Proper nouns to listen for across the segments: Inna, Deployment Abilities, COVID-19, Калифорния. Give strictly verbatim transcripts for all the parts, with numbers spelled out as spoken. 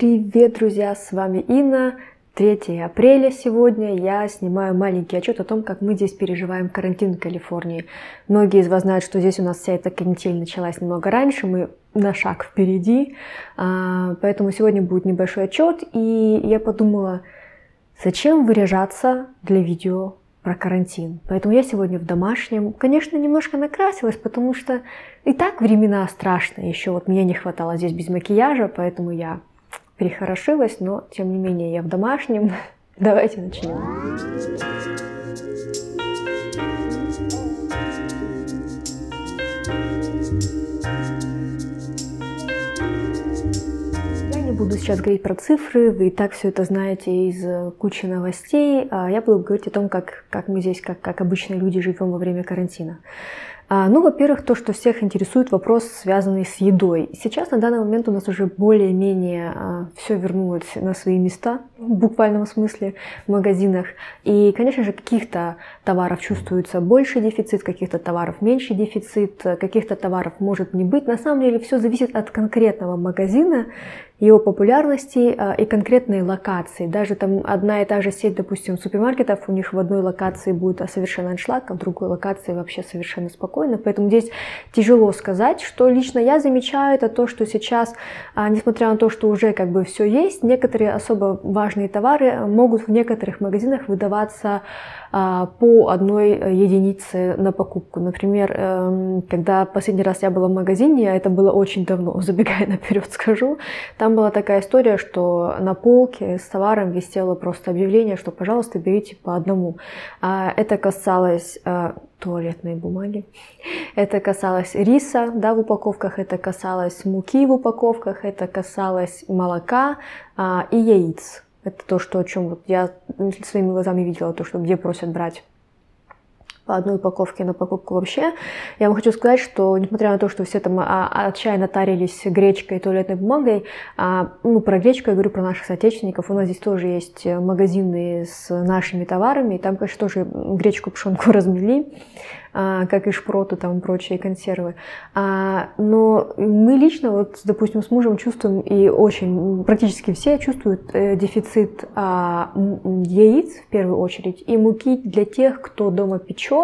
Привет, друзья, с вами Инна. третьего апреля сегодня я снимаю маленький отчет о том, как мы здесь переживаем карантин в Калифорнии. Многие из вас знают, что здесь у нас вся эта канитель началась немного раньше, мы на шаг впереди, поэтому сегодня будет небольшой отчет, и я подумала, зачем выряжаться для видео про карантин. Поэтому я сегодня в домашнем, конечно, немножко накрасилась, потому что и так времена страшные, еще вот мне не хватало здесь без макияжа, поэтому я прихорошилась, но, тем не менее, я в домашнем. Давайте начнем. Я не буду сейчас говорить про цифры, вы и так все это знаете из кучи новостей. Я буду говорить о том, как, как мы здесь, как, как обычные люди, живем во время карантина. Ну, во-первых, то, что всех интересует вопрос, связанный с едой. Сейчас, на данный момент, у нас уже более-менее все вернулось на свои места, в буквальном смысле, в магазинах. И, конечно же, каких-то товаров чувствуется больше дефицит, каких-то товаров меньше дефицит, каких-то товаров может не быть. На самом деле, все зависит от конкретного магазина, его популярности и конкретной локации. Даже там одна и та же сеть, допустим, супермаркетов, у них в одной локации будет совершенно аншлаг, а в другой локации вообще совершенно спокойно. Поэтому здесь тяжело сказать, что лично я замечаю, это то, что сейчас, несмотря на то, что уже как бы все есть, некоторые особо важные товары могут в некоторых магазинах выдаваться по одной единице на покупку. Например, когда последний раз я была в магазине, а это было очень давно, забегая наперед скажу, там Там была такая история, что на полке с товаром висело просто объявление, что, пожалуйста, берите по одному. Это касалось туалетной бумаги, это касалось риса, да, в упаковках, это касалось муки в упаковках, это касалось молока и яиц. Это то, что, о чем вот я своими глазами видела, то, что где просят брать по одной упаковке на покупку вообще. Я вам хочу сказать, что несмотря на то, что все там отчаянно тарились гречкой и туалетной бумагой, ну, про гречку я говорю, про наших соотечественников, у нас здесь тоже есть магазины с нашими товарами, и там, конечно, тоже гречку, пшенку размели, как и шпроты там, и прочие консервы. Но мы лично, вот, допустим, с мужем чувствуем, и очень, практически все чувствуют дефицит яиц, в первую очередь, и муки для тех, кто дома печет,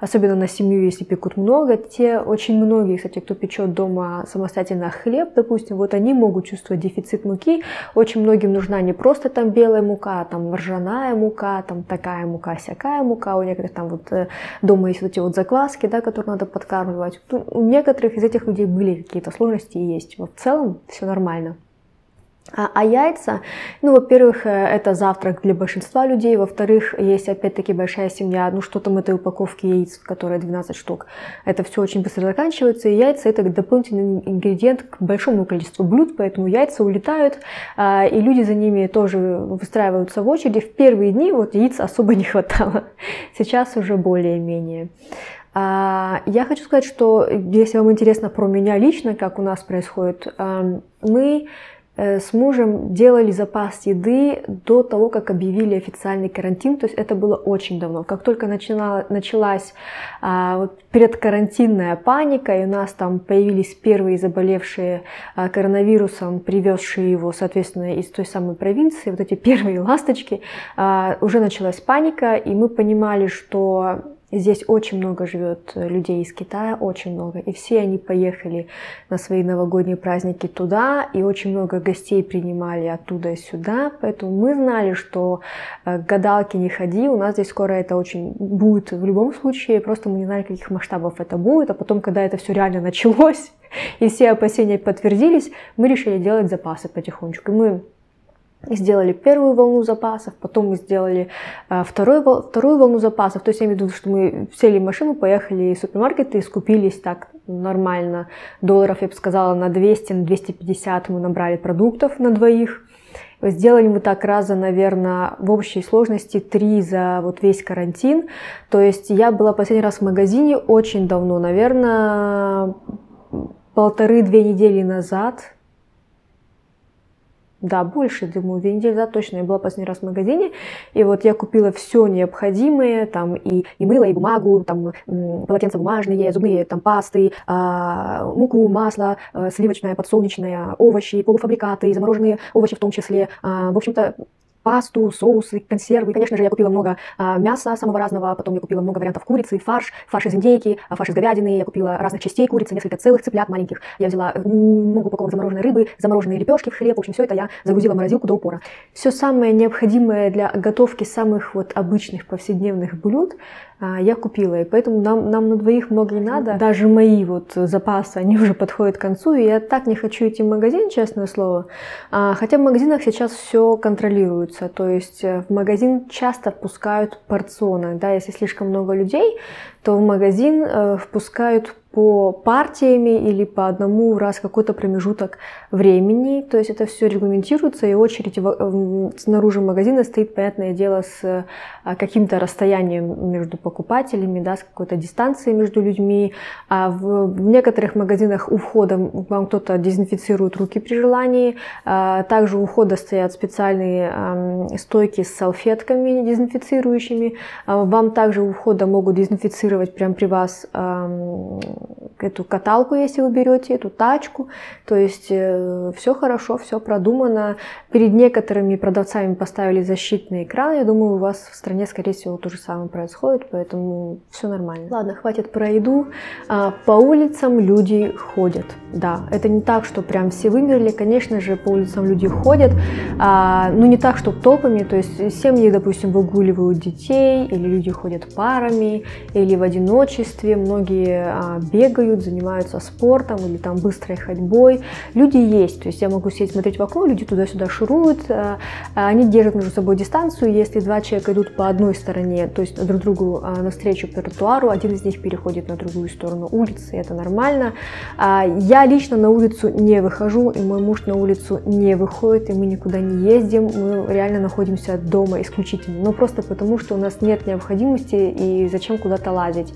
особенно на семью, если пекут много. Те, очень многие, кстати, кто печет дома самостоятельно хлеб, допустим, вот они могут чувствовать дефицит муки. Очень многим нужна не просто там белая мука, а там ржаная мука, там такая мука, всякая мука. У некоторых там вот дома есть вот эти вот закваски, да, которые надо подкармливать. У некоторых из этих людей были какие-то сложности и есть. Но в целом все нормально. А, а яйца, ну, во-первых, это завтрак для большинства людей, во-вторых, есть опять-таки большая семья, ну, что там этой упаковки яиц, которые двенадцать штук, это все очень быстро заканчивается, и яйца это дополнительный ингредиент к большому количеству блюд, поэтому яйца улетают, и люди за ними тоже выстраиваются в очереди. В первые дни вот яиц особо не хватало, сейчас уже более-менее. Я хочу сказать, что, если вам интересно про меня лично, как у нас происходит, мы с мужем делали запас еды до того, как объявили официальный карантин, то есть это было очень давно. Как только начала, началась а, вот, предкарантинная паника, и у нас там появились первые заболевшие а, коронавирусом, привезшие его, соответственно, из той самой провинции, вот эти первые ласточки, а, уже началась паника, и мы понимали, что здесь очень много живет людей из Китая, очень много. И все они поехали на свои новогодние праздники туда, и очень много гостей принимали оттуда и сюда. Поэтому мы знали, что к гадалке не ходи, у нас здесь скоро это очень будет в любом случае. Просто мы не знали, каких масштабов это будет. А потом, когда это все реально началось, и все опасения подтвердились, мы решили делать запасы потихонечку. И мы сделали первую волну запасов, потом мы сделали вторую, вторую волну запасов. То есть я имею в виду, что мы сели в машину, поехали в супермаркеты и скупились так нормально. Долларов, я бы сказала, на двести, на двести пятьдесят мы набрали продуктов на двоих. Сделали мы так раза, наверное, в общей сложности три за вот весь карантин. То есть я была последний раз в магазине очень давно, наверное, полторы-две недели назад. Да, больше, думаю, две недели, да, точно. Я была последний раз в магазине, и вот я купила все необходимое, там, и, и мыло, и бумагу, там, полотенца бумажные, зубные, там, пасты, а, муку, масло, а, сливочное, подсолнечное, овощи, полуфабрикаты, замороженные овощи в том числе, а, в общем-то, пасту, соусы, консервы. Конечно же, я купила много а, мяса самого разного, потом я купила много вариантов курицы, фарш, фарш из индейки, фарш из говядины, я купила разных частей курицы, несколько целых цыплят маленьких, я взяла много упаковок замороженной рыбы, замороженные лепешки в хлеб, в общем, все это я загрузила в морозилку до упора. Все самое необходимое для готовки самых вот обычных повседневных блюд а, я купила, и поэтому нам, нам на двоих много не надо. Даже мои вот запасы, они уже подходят к концу, и я так не хочу идти в магазин, честное слово, а, хотя в магазинах сейчас все контролируют. То есть в магазин часто впускают порционы, да, если слишком много людей, то в магазин э, впускают по партиями или по одному раз какой-то промежуток времени, то есть это все регламентируется, и очередь в, в, снаружи магазина стоит, понятное дело, с а, каким-то расстоянием между покупателями, да, с какой-то дистанцией между людьми, а в, в некоторых магазинах у входа вам кто-то дезинфицирует руки при желании, а, также у входа стоят специальные а, стойки с салфетками дезинфицирующими, а, вам также у входа могут дезинфицировать прямо при вас а, эту каталку, если вы берете, эту тачку, то есть э, все хорошо, все продумано. Перед некоторыми продавцами поставили защитный экран, я думаю, у вас в стране, скорее всего, то же самое происходит, поэтому все нормально. Ладно, хватит про еду. А, по улицам люди ходят, да, это не так, что прям все вымерли, конечно же, по улицам люди ходят, а, но не так, что толпами, то есть семьи, допустим, выгуливают детей, или люди ходят парами, или в одиночестве, многие а, бегают, занимаются спортом или там быстрой ходьбой. Люди есть, то есть я могу сидеть, смотреть в окно, люди туда-сюда шуруют, они держат между собой дистанцию, если два человека идут по одной стороне, то есть друг другу навстречу по тротуару, один из них переходит на другую сторону улицы, это нормально. Я лично на улицу не выхожу, и мой муж на улицу не выходит, и мы никуда не ездим, мы реально находимся дома исключительно, но просто потому, что у нас нет необходимости и зачем куда-то лазить.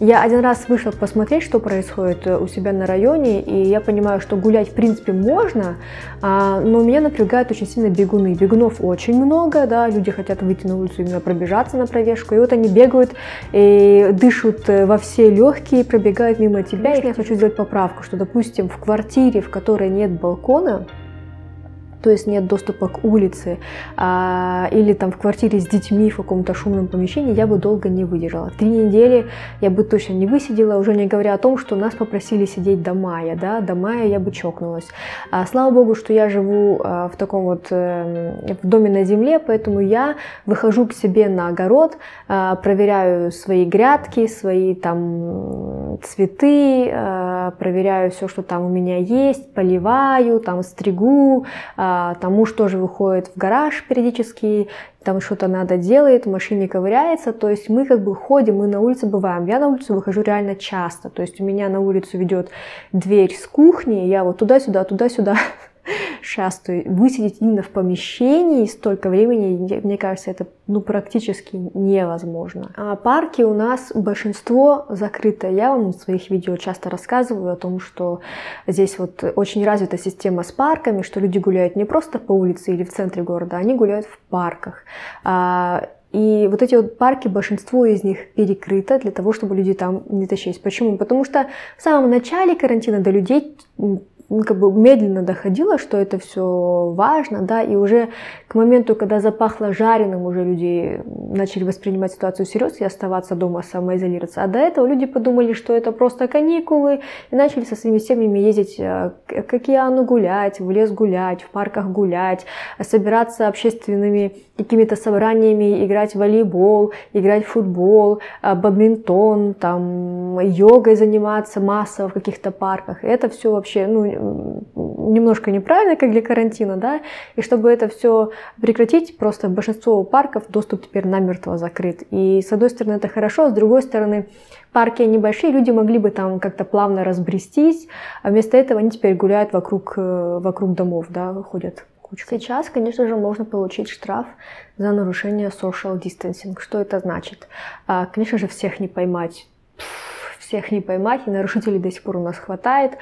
Я один раз вышла посмотреть, что происходит у себя на районе, и я понимаю, что гулять в принципе можно, но меня напрягают очень сильно бегуны. Бегунов очень много, да, люди хотят выйти на улицу именно пробежаться на пробежку, и вот они бегают, и дышат во все легкие, пробегают мимо тебя. Конечно, я хочу сделать поправку, что, допустим, в квартире, в которой нет балкона, то есть нет доступа к улице, а, или там в квартире с детьми в каком-то шумном помещении, я бы долго не выдержала. Три недели я бы точно не высидела, уже не говоря о том, что нас попросили сидеть до мая, да, до мая я бы чокнулась. А, слава богу, что я живу а, в таком вот а, в доме на земле, поэтому я выхожу к себе на огород, а, проверяю свои грядки, свои там цветы, а, проверяю все, что там у меня есть, поливаю, там стригу, а, там муж тоже выходит в гараж периодически, там что-то надо делает, в машине ковыряется, то есть мы как бы ходим, мы на улице бываем. Я на улицу выхожу реально часто, то есть у меня на улицу ведет дверь с кухни, я вот туда-сюда, туда-сюда шастую. Высидеть именно в помещении столько времени, мне кажется, это ну, практически невозможно. А парки у нас большинство закрыто. Я вам в своих видео часто рассказываю о том, что здесь вот очень развита система с парками, что люди гуляют не просто по улице или в центре города, они гуляют в парках. И вот эти вот парки, большинство из них перекрыто для того, чтобы люди там не тащились. Почему? Потому что в самом начале карантина до людей как бы медленно доходило, что это все важно, да, и уже к моменту, когда запахло жареным, уже люди начали воспринимать ситуацию всерьез и оставаться дома, самоизолироваться. А до этого люди подумали, что это просто каникулы, и начали со своими семьями ездить к океану гулять, в лес гулять, в парках гулять, собираться общественными какими-то собраниями, играть в волейбол, играть в футбол, бадминтон, там, йогой заниматься массово в каких-то парках. Это все вообще, ну, немножко неправильно, как для карантина, да, и чтобы это все прекратить, просто большинство парков доступ теперь намертво закрыт, и с одной стороны это хорошо, а с другой стороны парки небольшие, люди могли бы там как-то плавно разбрестись, а вместо этого они теперь гуляют вокруг, вокруг домов, да, ходят. Сейчас, конечно же, можно получить штраф за нарушение social distancing. Что это значит? Конечно же, всех не поймать. всех не поймать, и нарушителей до сих пор у нас хватает,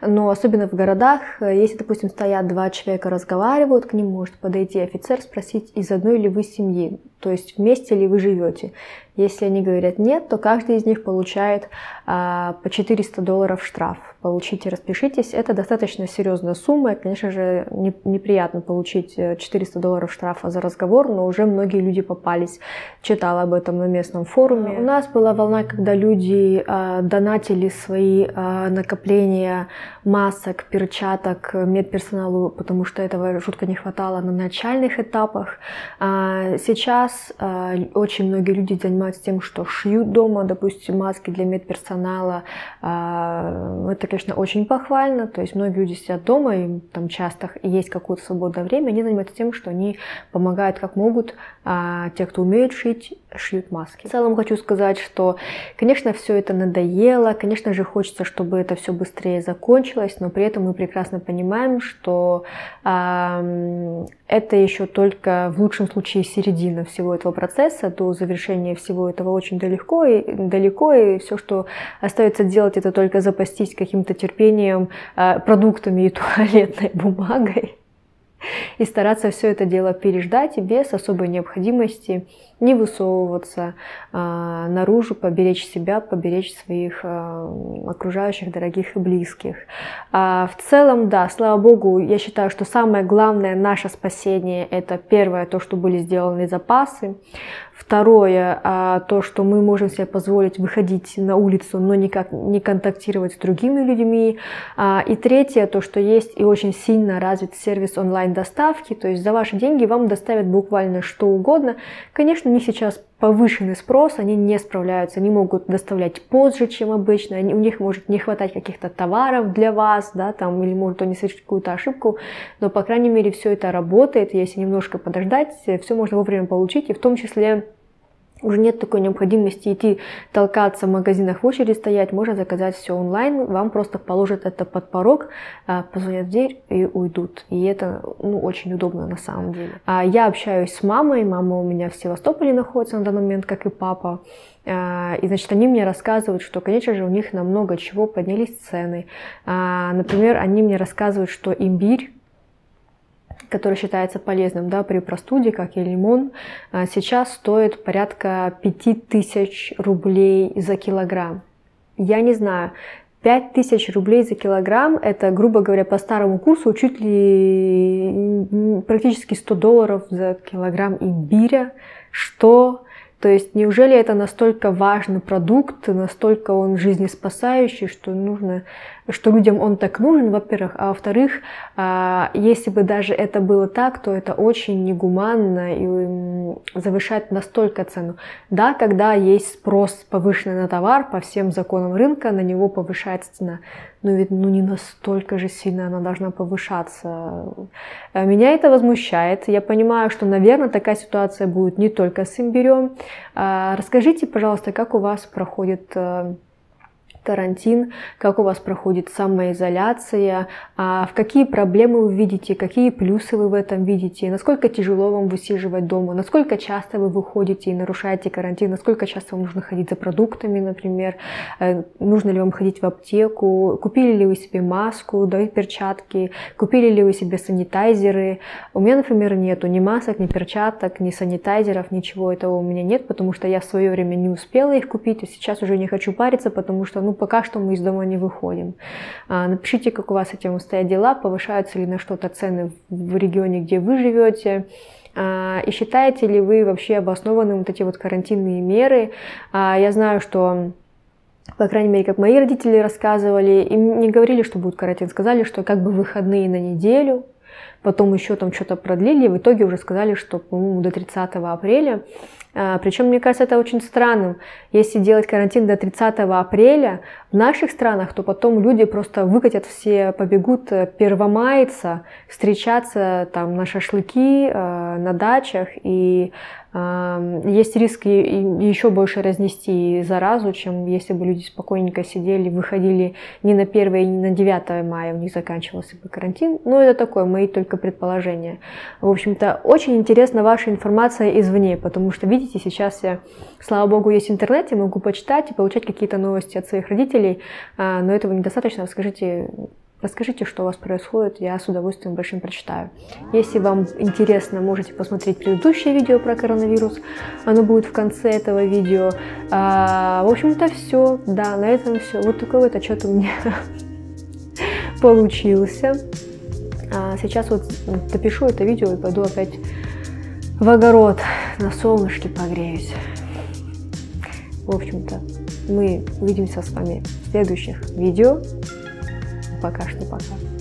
но особенно в городах, если, допустим, стоят два человека, разговаривают, к ним может подойти офицер, спросить, из одной ли вы семьи, то есть вместе ли вы живете. Если они говорят нет, то каждый из них получает а, по четыреста долларов штраф. Получите, распишитесь, это достаточно серьезная сумма, конечно же, не, неприятно получить четыреста долларов штрафа за разговор, но уже многие люди попались, читала об этом на местном форуме. У нас была волна, когда люди э, донатили свои э, накопления масок, перчаток медперсоналу, потому что этого жутко не хватало на начальных этапах. А сейчас э, очень многие люди занимаются тем, что шьют дома, допустим, маски для медперсонала. Э, это, конечно, очень похвально, то есть многие люди сидят дома, им там часто есть какое-то свободное время, они занимаются тем, что они помогают как могут, а те, кто умеет шить, шьют маски. В целом хочу сказать, что, конечно, все это надоело, конечно же, хочется, чтобы это все быстрее закончилось, но при этом мы прекрасно понимаем, что э, это еще только в лучшем случае середина всего этого процесса, до завершения всего этого очень далеко и, далеко, и все, что остается делать, это только запастись каким-то терпением, э, продуктами и туалетной бумагой. И стараться все это дело переждать без особой необходимости, не высовываться а, наружу, поберечь себя, поберечь своих а, окружающих, дорогих и близких. А, в целом, да, слава богу, я считаю, что самое главное наше спасение – это первое, то, что были сделаны запасы. Второе, а, то, что мы можем себе позволить выходить на улицу, но никак не контактировать с другими людьми. А, и третье, то, что есть и очень сильно развит сервис онлайн-доставки, то есть за ваши деньги вам доставят буквально что угодно. Конечно, не сейчас повышенный спрос, они не справляются, они могут доставлять позже, чем обычно, они, у них может не хватать каких-то товаров для вас, да, там, или может они совершить какую-то ошибку, но, по крайней мере, все это работает, если немножко подождать, все можно вовремя получить, и в том числе уже нет такой необходимости идти толкаться в магазинах в очереди стоять, можно заказать все онлайн, вам просто положат это под порог, позвонят в дверь и уйдут. И это, ну, очень удобно на самом деле. Я общаюсь с мамой, мама у меня в Севастополе находится на данный момент, как и папа. И, значит, они мне рассказывают, что, конечно же, у них на много чего поднялись цены. Например, они мне рассказывают, что имбирь, который считается полезным, да, при простуде, как и лимон, сейчас стоит порядка пяти тысяч рублей за килограмм. Я не знаю, пять тысяч рублей за килограмм, это, грубо говоря, по старому курсу чуть ли практически сто долларов за килограмм имбиря. Что? То есть, неужели это настолько важный продукт, настолько он жизнеспасающий, что нужно, что людям он так нужен, во-первых, а во-вторых, если бы даже это было так, то это очень негуманно и завышает настолько цену. Да, когда есть спрос повышенный на товар, по всем законам рынка на него повышается цена, но ведь ну, не настолько же сильно она должна повышаться. Меня это возмущает, я понимаю, что, наверное, такая ситуация будет не только с имбирем. Расскажите, пожалуйста, как у вас проходит карантин, как у вас проходит самоизоляция, в какие проблемы вы видите, какие плюсы вы в этом видите, насколько тяжело вам высиживать дома, насколько часто вы выходите и нарушаете карантин, насколько часто вам нужно ходить за продуктами, например, нужно ли вам ходить в аптеку, купили ли вы себе маску, да, и перчатки, купили ли вы себе санитайзеры. У меня, например, нету ни масок, ни перчаток, ни санитайзеров, ничего этого у меня нет, потому что я в свое время не успела их купить, и сейчас уже не хочу париться, потому что, ну, Ну, пока что мы из дома не выходим. Напишите, как у вас с этим стоят дела, повышаются ли на что-то цены в регионе, где вы живете, и считаете ли вы вообще обоснованными вот эти вот карантинные меры. Я знаю, что, по крайней мере, как мои родители рассказывали, им не говорили, что будет карантин, сказали, что как бы выходные на неделю, потом еще там что-то продлили, и в итоге уже сказали, что, по-моему, до тридцатого апреля. Причем, мне кажется, это очень странным. Если делать карантин до тридцатого апреля в наших странах, то потом люди просто выкатят все, побегут первомайца, встречаться там на шашлыки, на дачах. И есть риск еще больше разнести заразу, чем если бы люди спокойненько сидели, выходили не на первое и не на девятое мая, у них заканчивался бы карантин. Но это такое, мои только предположения. В общем-то, очень интересна ваша информация извне, потому что, видите, видите, сейчас я, слава богу, есть интернет, я могу почитать и получать какие-то новости от своих родителей, но этого недостаточно. Расскажите, расскажите, что у вас происходит, я с удовольствием большим прочитаю. Если вам интересно, можете посмотреть предыдущее видео про коронавирус, оно будет в конце этого видео. В общем-то, все, да, на этом все. Вот такой вот отчет у меня получился. Сейчас вот допишу это видео и пойду опять в огород, на солнышке погреюсь. В общем-то, мы увидимся с вами в следующих видео. Пока что пока.